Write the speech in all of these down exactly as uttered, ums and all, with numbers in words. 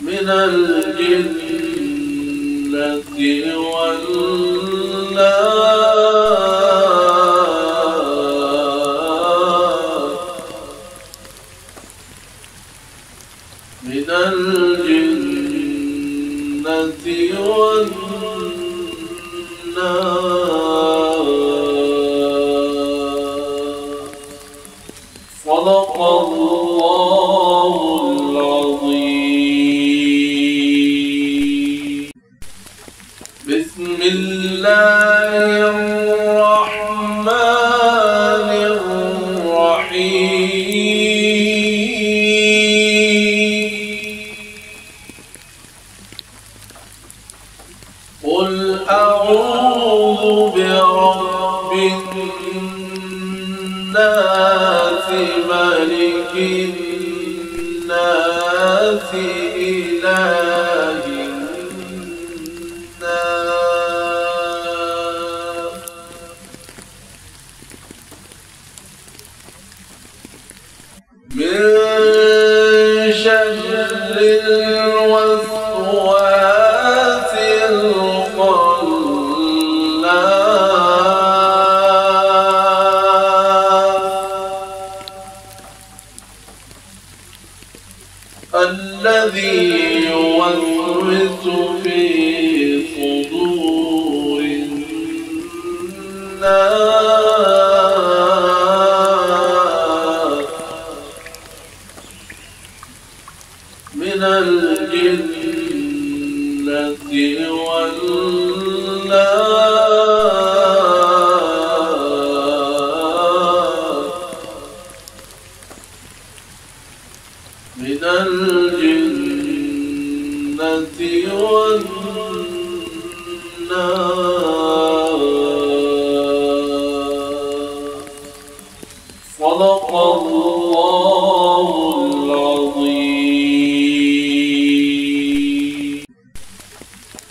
من الجنة والناس من الجنة والناس صدق الله العظيم. بسم الله الرحمن الرحيم قل أعوذ برب الناس ملك الناس إله الوسواس الخناس الذي يوسوس في صدور الناس من الجنة والناس من الجنة والناس صدق الله العظيم.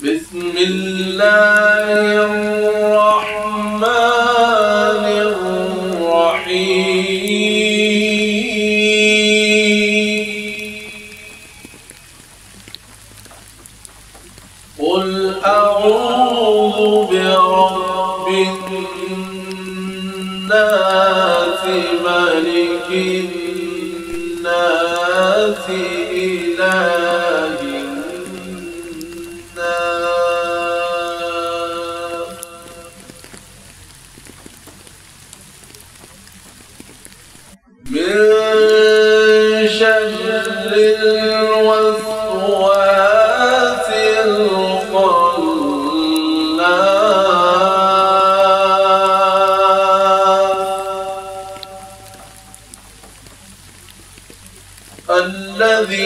بسم الله الرحمن الرحيم قل أعوذ برب الناس ملك الناس إله الوسواس الخناس الذي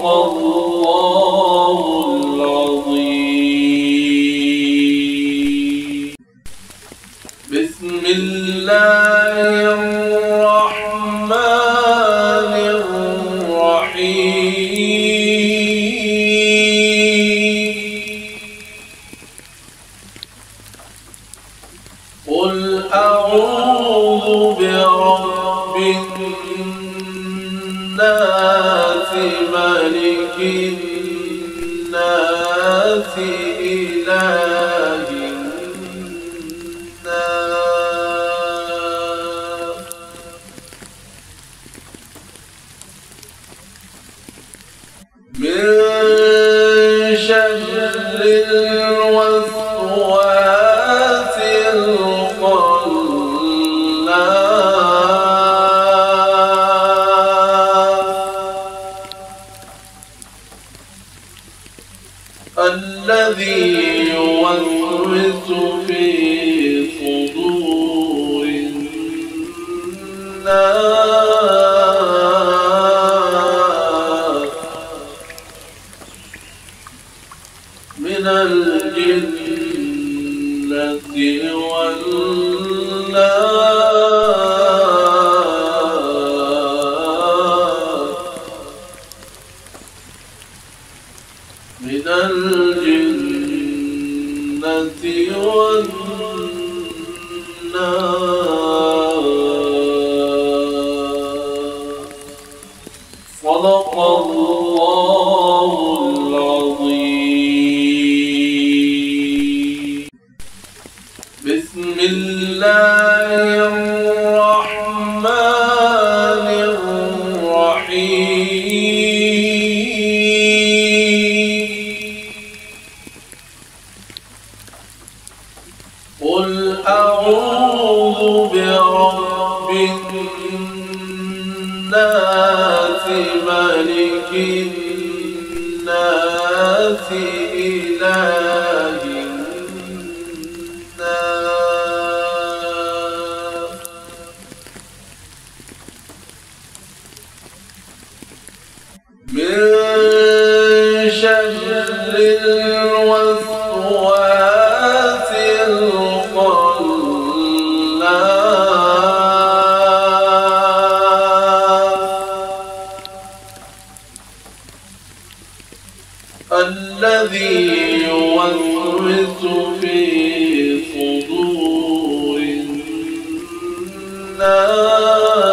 صدق الله العظيم. بسم الله الرحمن الرحيم. قل أعوذ برب الناس ملك الناس إله الناس من شر الوسواس الخناس الذي يوسوس في صدور الناس من الجنة والناس. من الجنة والناس. صدق الله العظيم. بسم الله الرحمن الرحيم. قل أعوذ برب الناس ملك الناس إله الناس من شر الوسواس الذي يوسوس في صدور الناس